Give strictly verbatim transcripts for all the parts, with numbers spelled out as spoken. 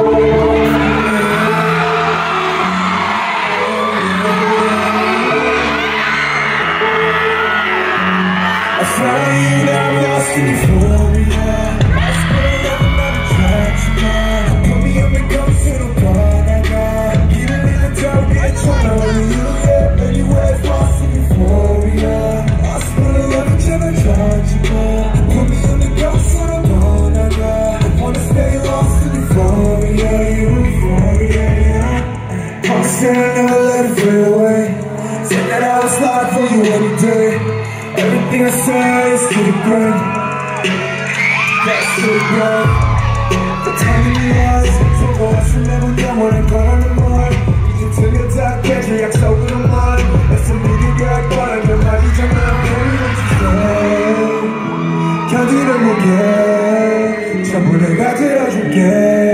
I never let it fade away. Said that I was lying for you every day. Everything I said is to the grave. That's to the grave. For time in the eyes, so boys who never get what I'm going to mind. You took a dark edge, you act so good online. That's a media guy, but I know how you jump out. Can't even explain. Can't do them again. Trouble they got to us again.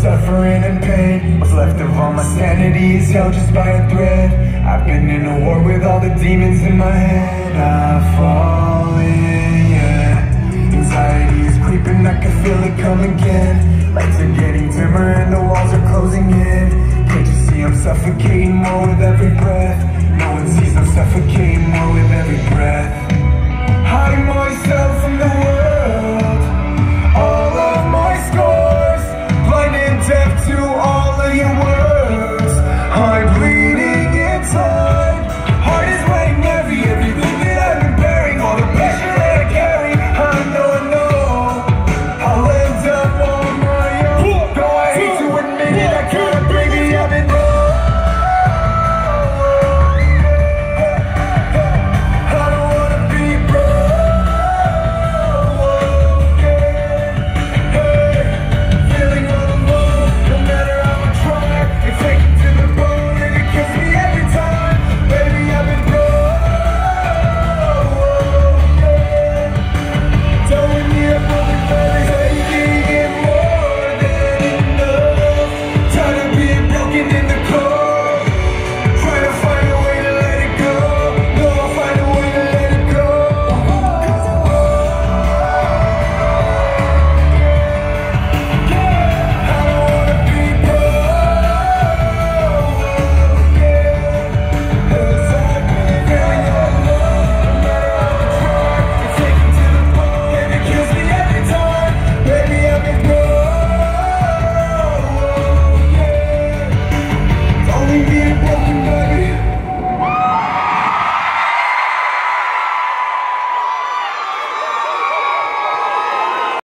Suffering and pain, what's left of all my sanity is held just by a thread. I've been in a war with all the demons in my head. I've fallen, yeah. Anxiety is creeping, I can feel it come again. Lights are getting dimmer and the walls are closing in. Can't you see I'm suffocating more with every breath? No one sees I'm suffocating.